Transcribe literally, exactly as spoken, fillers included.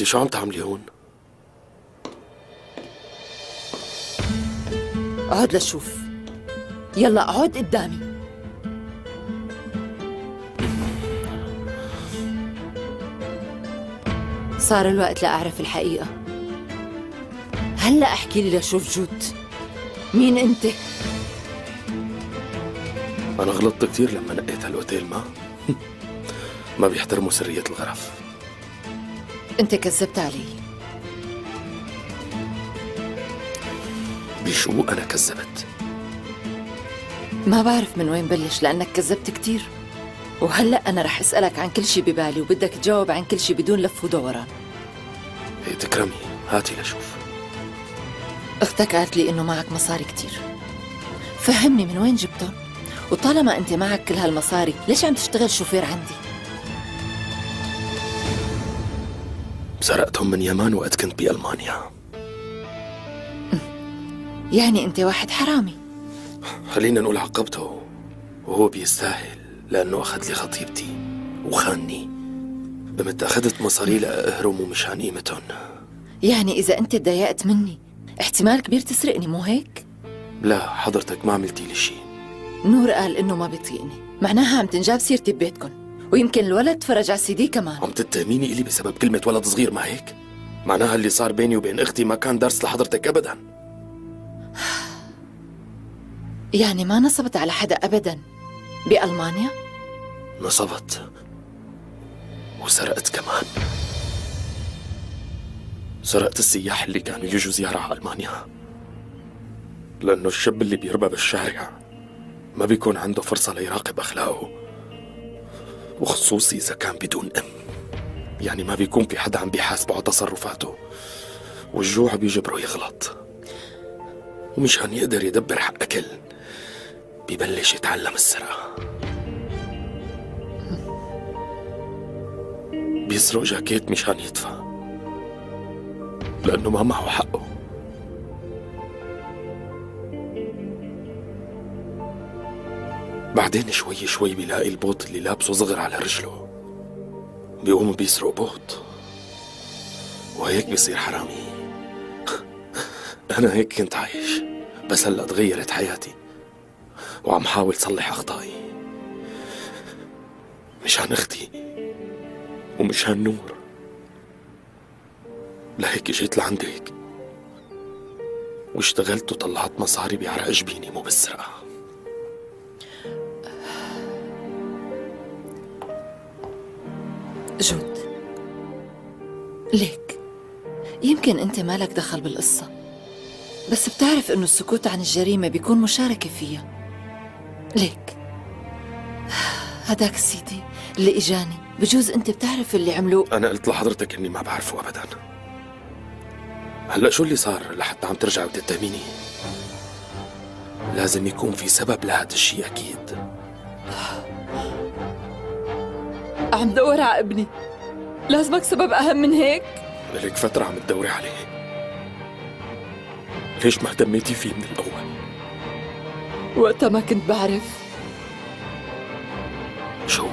انت شو عم تعملي هون؟ اقعد لشوف. يلا اقعد قدامي. صار الوقت لأعرف الحقيقة. هلا احكي لي لشوف جود، مين انت؟ انا غلطت كثير لما نقيت هالاوتيل. ما ما بيحترموا سرية الغرف. انت كذبت علي. بشو انا كذبت؟ ما بعرف من وين بلش لانك كذبت كثير، وهلا انا رح اسالك عن كل شيء ببالي وبدك تجاوب عن كل شيء بدون لف ودوران. هي تكرمي، هاتي لشوف. اختك قالت لي انه معك مصاري كثير، فهمني من وين جبتهم؟ وطالما انت معك كل هالمصاري ليش عم تشتغل شوفير عندي؟ سرقتهم من يمان وقت كنت بألمانيا. يعني انت واحد حرامي. خلينا نقول عقبته، وهو بيستاهل لانه اخذ لي خطيبتي وخانني. قمت اخذت مصاري لاهرم ومشان قيمتهم. يعني اذا انت تضايقت مني احتمال كبير تسرقني، مو هيك؟ لا حضرتك ما عملتي لي شيء. نور قال انه ما بيطيقني، معناها عم تنجاب سيرتي ببيتكم، ويمكن الولد تفرج على سيدي كمان. عم تتهميني الي بسبب كلمة ولد صغير، ما هيك؟ معناها اللي صار بيني وبين اختي ما كان درس لحضرتك ابدا. يعني ما نصبت على حدا ابدا بألمانيا؟ نصبت وسرقت كمان. سرقت السياح اللي كانوا يجوا زيارة على ألمانيا، لأنه الشاب اللي بيربى بالشارع ما بيكون عنده فرصة ليراقب أخلاقه، وخصوصي إذا كان بدون أم. يعني ما بيكون في حدا عم بيحاسبه على تصرفاته، والجوع بيجبره يغلط، ومشان يقدر يدبر حق أكل ببلش يتعلم السرقة. بيسرق جاكيت مشان يدفع لأنه ما معه حقه. بعدين شوي شوي بيلاقي البوط اللي لابسه صغر على رجله، بيقوم بيسرق بوط، وهيك بيصير حرامي. أنا هيك كنت عايش، بس هلأ تغيرت حياتي وعم حاول صلح أخطائي مشان أختي ومشان نور. لهيك جيت لعندك واشتغلت وطلعت مصاري بعرق جبيني، مو بالسرقة. جود، ليك يمكن انت مالك دخل بالقصة، بس بتعرف انه السكوت عن الجريمة بيكون مشاركة فيها. ليك هداك السيدي اللي اجاني بجوز انت بتعرف اللي عملوه. انا قلت لحضرتك اني ما بعرفه ابدا. هلا شو اللي صار لحتى عم ترجع وتتهميني؟ لازم يكون في سبب لهذا الشيء اكيد. عم دور على ابني، لازمك سبب اهم من هيك؟ لك فترة عم تدوري عليه، ليش ما اهتميتي فيه من الاول؟ وقتها ما كنت بعرف. شو؟